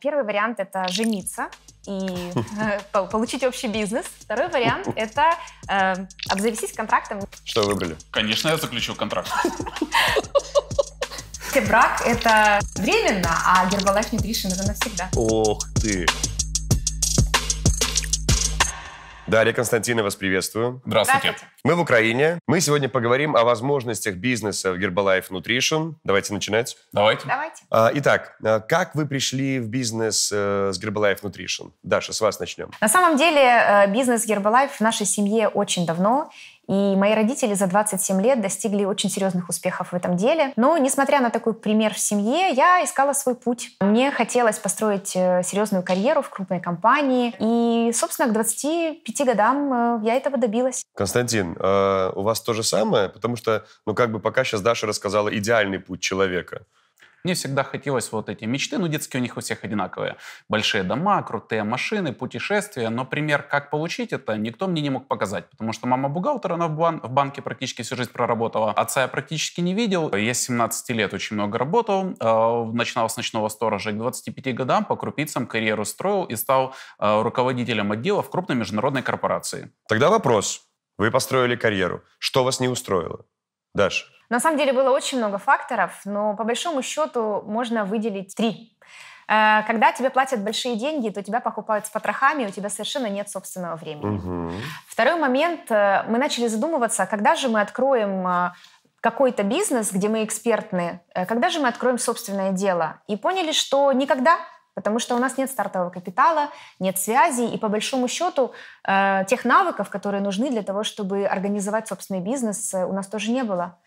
Первый вариант – это жениться и получить общий бизнес. Второй вариант – это обзавестись контрактом. Что вы выбрали? Конечно, я заключу контракт. Брак – это временно, а Herbalife Nutrition – это навсегда. Ох ты! Дарья Константина, вас приветствую. Здравствуйте. Мы в Украине. Мы сегодня поговорим о возможностях бизнеса в Herbalife Nutrition. Давайте начинать. Давайте. Итак, как вы пришли в бизнес с Herbalife Nutrition? Даша, с вас начнем. На самом деле бизнес Herbalife в нашей семье очень давно. И мои родители за 27 лет достигли очень серьезных успехов в этом деле. Но, несмотря на такой пример в семье, я искала свой путь. Мне хотелось построить серьезную карьеру в крупной компании. И, собственно, к 25 годам я этого добилась. Константин, у вас то же самое? Потому что, пока сейчас Даша рассказала идеальный путь человека. Мне всегда хотелось вот эти мечты, детские у них у всех одинаковые. Большие дома, крутые машины, путешествия, но пример, как получить это, никто мне не мог показать, потому что мама бухгалтер, она в банке практически всю жизнь проработала, отца я практически не видел, я с 17 лет очень много работал, начинал с ночного сторожа, к 25 годам по крупицам карьеру строил и стал руководителем отдела в крупной международной корпорации. Тогда вопрос, вы построили карьеру, что вас не устроило? Даша. На самом деле было очень много факторов, но по большому счету можно выделить три. Когда тебе платят большие деньги, то тебя покупают с потрохами, у тебя совершенно нет собственного времени. Угу. Второй момент. Мы начали задумываться, когда же мы откроем какой-то бизнес, где мы экспертны, когда же мы откроем собственное дело. И поняли, что никогда, потому что у нас нет стартового капитала, нет связей и, по большому счету, тех навыков, которые нужны для того, чтобы организовать собственный бизнес, у нас тоже не было.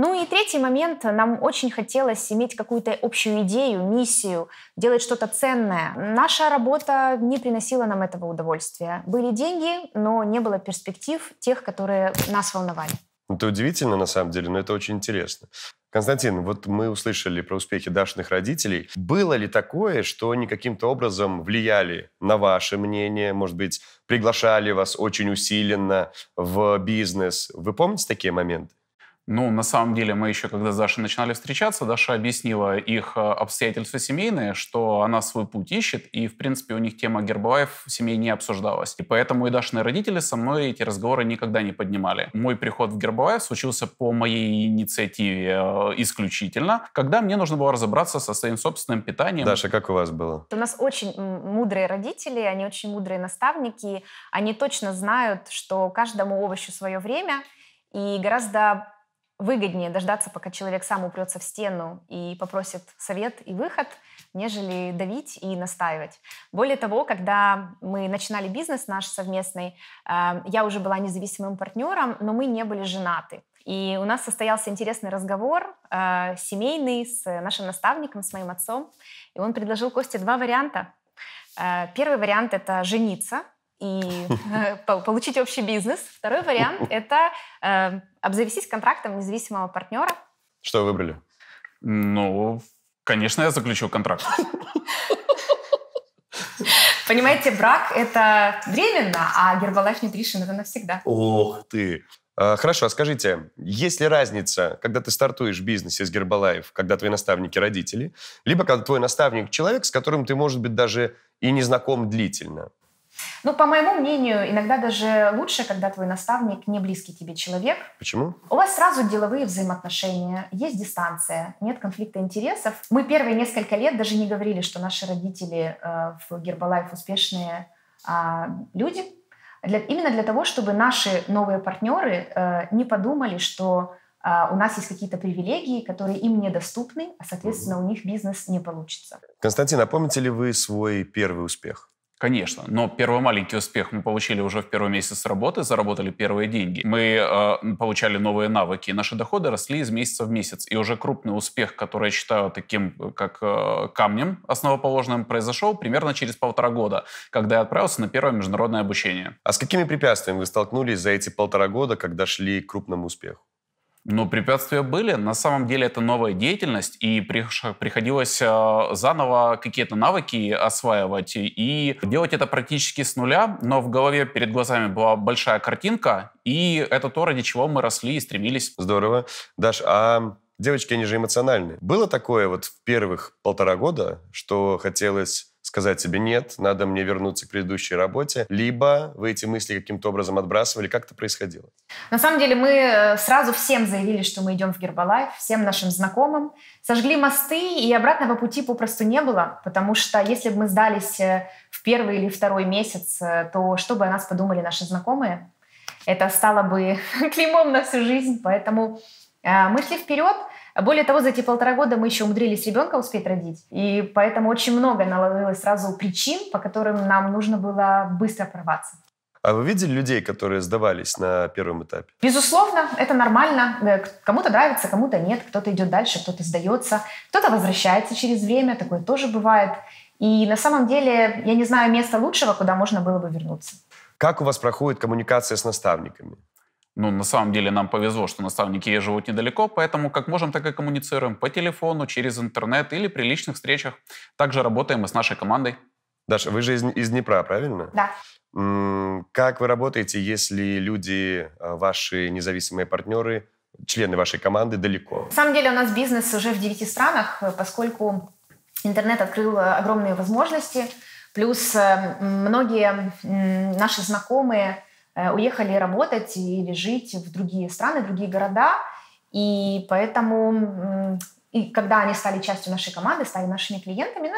Ну и третий момент. Нам очень хотелось иметь какую-то общую идею, миссию, делать что-то ценное. Наша работа не приносила нам этого удовольствия. Были деньги, но не было перспектив тех, которые нас волновали. Это удивительно, на самом деле, но это очень интересно. Константин, вот мы услышали про успехи Дашиных родителей. Было ли такое, что они каким-то образом влияли на ваше мнение? Может быть, приглашали вас очень усиленно в бизнес? Вы помните такие моменты? На самом деле, мы еще, когда с Дашей начинали встречаться, Даша объяснила их обстоятельства семейные, что она свой путь ищет, и, в принципе, у них тема Herbalife в семье не обсуждалась. И поэтому и Дашины родители со мной эти разговоры никогда не поднимали. Мой приход в Herbalife случился по моей инициативе исключительно, когда мне нужно было разобраться со своим собственным питанием. Даша, как у вас было? У нас очень мудрые родители, они очень мудрые наставники, они точно знают, что каждому овощу свое время, и гораздо выгоднее дождаться, пока человек сам упрется в стену и попросит совет и выход, нежели давить и настаивать. Более того, когда мы начинали бизнес наш совместный, я уже была независимым партнером, но мы не были женаты. И у нас состоялся интересный разговор семейный с нашим наставником, с моим отцом. И он предложил Косте два варианта. Первый вариант – это жениться и получить общий бизнес. Второй вариант – это обзавестись контрактом независимого партнера. Что вы выбрали? Конечно, я заключу контракт. Понимаете, брак – это временно, а Herbalife Nutrition – это навсегда. Ох ты! Хорошо, а скажите, есть ли разница, когда ты стартуешь в бизнесе с Herbalife, когда твои наставники родители, либо когда твой наставник – человек, с которым ты, может быть, даже и не знаком длительно? По моему мнению, иногда даже лучше, когда твой наставник не близкий тебе человек. Почему? У вас сразу деловые взаимоотношения, есть дистанция, нет конфликта интересов. Мы первые несколько лет даже не говорили, что наши родители в Herbalife успешные люди. Именно для того, чтобы наши новые партнеры не подумали, что у нас есть какие-то привилегии, которые им недоступны, а, соответственно, у них бизнес не получится. Константин, а помните ли вы свой первый успех? Конечно, но первый маленький успех мы получили уже в первый месяц работы, заработали первые деньги. Мы получали новые навыки, наши доходы росли из месяца в месяц. И уже крупный успех, который я считаю таким, как камнем основоположным, произошел примерно через 1,5 года, когда я отправился на первое международное обучение. А с какими препятствиями вы столкнулись за эти 1,5 года, когда шли к крупному успеху? Препятствия были. На самом деле это новая деятельность, и приходилось заново какие-то навыки осваивать и делать это практически с нуля, но в голове перед глазами была большая картинка, и это то, ради чего мы росли и стремились. Здорово. Даш, а девочки, они же эмоциональны. Было такое в первых 1,5 года, что хотелось сказать себе «нет, надо мне вернуться к предыдущей работе», либо вы эти мысли каким-то образом отбрасывали? Как это происходило? На самом деле мы сразу всем заявили, что мы идем в Herbalife, всем нашим знакомым, сожгли мосты, и обратного пути попросту не было, потому что если бы мы сдались в первый или второй месяц, то что бы о нас подумали наши знакомые? Это стало бы клеймом на всю жизнь, поэтому мы шли вперед. Более того, за эти 1,5 года мы еще умудрились ребенка успеть родить, и поэтому очень много наложилось сразу причин, по которым нам нужно было быстро прорваться. А вы видели людей, которые сдавались на первом этапе? Безусловно, это нормально. Кому-то нравится, кому-то нет, кто-то идет дальше, кто-то сдается, кто-то возвращается через время, такое тоже бывает. И на самом деле я не знаю места лучшего, куда можно было бы вернуться. Как у вас проходит коммуникация с наставниками? Ну, на самом деле, нам повезло, что наставники живут недалеко, поэтому как можем, так и коммуницируем по телефону, через интернет или при личных встречах. Также работаем и с нашей командой. Даша, вы же из Днепра, правильно? Да. Как вы работаете, если люди, ваши независимые партнеры, члены вашей команды далеко? На самом деле у нас бизнес уже в 9 странах, поскольку интернет открыл огромные возможности. Плюс многие наши знакомые уехали работать или жить в другие страны, другие города. И поэтому, когда они стали частью нашей команды, стали нашими клиентами,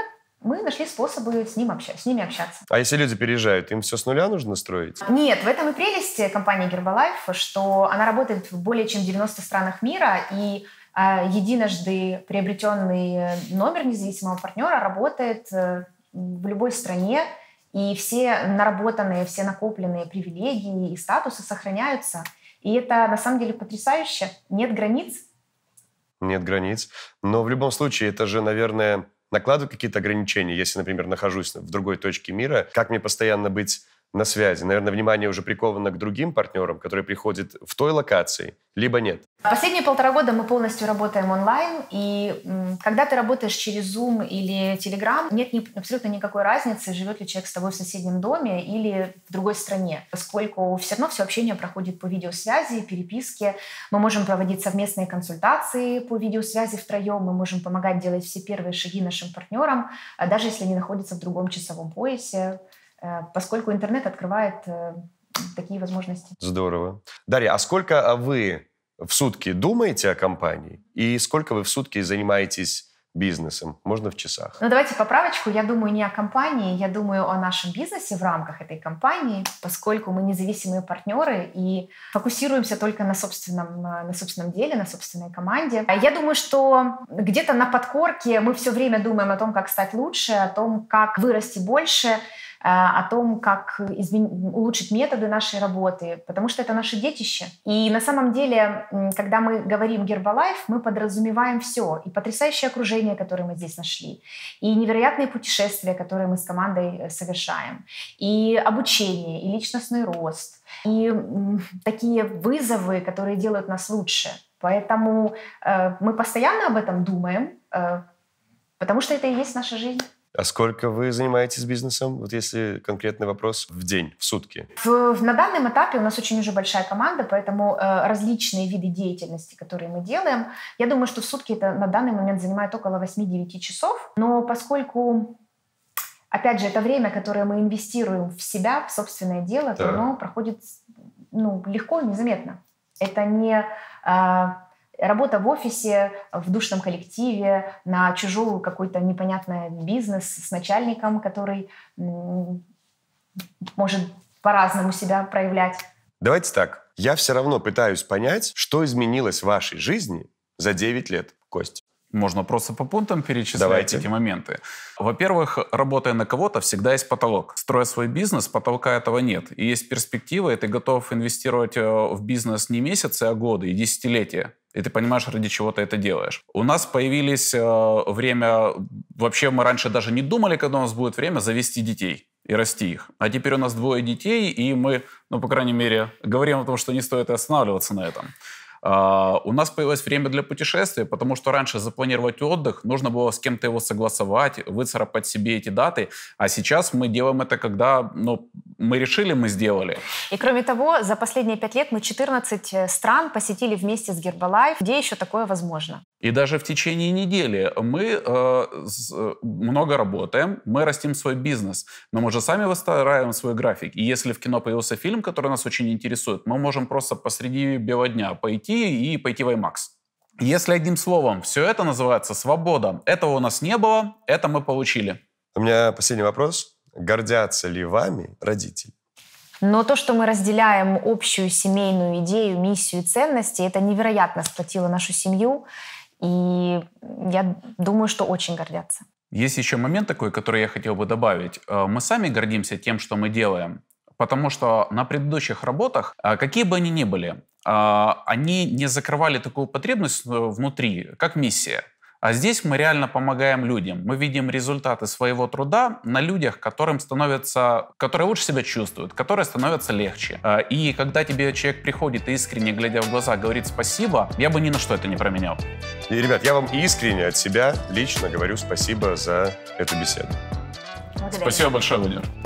мы нашли способы с ними общаться. А если люди переезжают, им все с нуля нужно строить? Нет, в этом и прелесть компании Herbalife, что она работает в более чем 90 странах мира, и единожды приобретенный номер независимого партнера работает в любой стране, и все наработанные, все накопленные привилегии и статусы сохраняются. И это на самом деле потрясающе. Нет границ. Нет границ. Но в любом случае это же, наверное, накладывает какие-то ограничения. Если, например, нахожусь в другой точке мира, как мне постоянно быть на связи? Наверное, внимание уже приковано к другим партнерам, которые приходят в той локации, либо нет. Последние 1,5 года мы полностью работаем онлайн, и когда ты работаешь через Zoom или Telegram, нет абсолютно никакой разницы, живет ли человек с тобой в соседнем доме или в другой стране, поскольку все равно все общение проходит по видеосвязи, переписке. Мы можем проводить совместные консультации по видеосвязи втроем, мы можем помогать делать все первые шаги нашим партнерам, даже если они находятся в другом часовом поясе, поскольку интернет открывает такие возможности. Здорово. Дарья, а сколько вы в сутки думаете о компании и сколько вы в сутки занимаетесь бизнесом? Можно в часах. Ну, давайте поправочку. Я думаю не о компании, я думаю о нашем бизнесе в рамках этой компании, поскольку мы независимые партнеры и фокусируемся только на собственном деле, на собственной команде. Я думаю, что где-то на подкорке мы все время думаем о том, как стать лучше, о том, как вырасти больше, о том, как улучшить методы нашей работы, потому что это наше детище. И на самом деле, когда мы говорим Herbalife, мы подразумеваем все. И потрясающее окружение, которое мы здесь нашли, и невероятные путешествия, которые мы с командой совершаем, и обучение, и личностный рост, и такие вызовы, которые делают нас лучше. Поэтому мы постоянно об этом думаем, потому что это и есть наша жизнь. А сколько вы занимаетесь бизнесом, вот если конкретный вопрос, в день, в сутки? На данном этапе у нас очень уже большая команда, поэтому различные виды деятельности, которые мы делаем, я думаю, что в сутки это на данный момент занимает около 8-9 часов. Но поскольку, опять же, это время, которое мы инвестируем в себя, в собственное дело, то оно проходит легко и незаметно. Это не... работа в офисе, в душном коллективе, на чужой какой-то непонятный бизнес с начальником, который может по-разному себя проявлять. Давайте так. Я все равно пытаюсь понять, что изменилось в вашей жизни за 9 лет, Кость. Можно просто по пунктам перечислять эти моменты. Во-первых, работая на кого-то, всегда есть потолок. Строя свой бизнес, потолка этого нет. И есть перспективы, и ты готов инвестировать в бизнес не месяцы, а годы и десятилетия. И ты понимаешь, ради чего ты это делаешь. У нас появились время... Вообще мы раньше даже не думали, когда у нас будет время завести детей и расти их. А теперь у нас 2 детей, и мы, по крайней мере, говорим о том, что не стоит останавливаться на этом. У нас появилось время для путешествий, потому что раньше запланировать отдых нужно было с кем-то его согласовать, выцарапать себе эти даты, а сейчас мы делаем это, когда мы решили, мы сделали. И кроме того, за последние 5 лет мы 14 стран посетили вместе с Herbalife. Где еще такое возможно? И даже в течение недели мы много работаем, мы растим свой бизнес, но мы же сами выстраиваем свой график. И если в кино появился фильм, который нас очень интересует, мы можем просто посреди белого дня пойти в IMAX. Если одним словом, все это называется свобода. Этого у нас не было, это мы получили. У меня последний вопрос. Гордятся ли вами родители? Но то, что мы разделяем общую семейную идею, миссию и ценности, это невероятно сплотило нашу семью. И я думаю, что очень гордятся. Есть еще момент такой, который я хотел бы добавить. Мы сами гордимся тем, что мы делаем. Потому что на предыдущих работах, какие бы они ни были, они не закрывали такую потребность внутри, как миссия. А здесь мы реально помогаем людям. Мы видим результаты своего труда на людях, которые лучше себя чувствуют, которые становятся легче. И когда тебе человек приходит и искренне, глядя в глаза, говорит спасибо, я бы ни на что это не променял. И, ребят, я вам искренне от себя лично говорю спасибо за эту беседу. Благодарю. Спасибо большое, Владимир.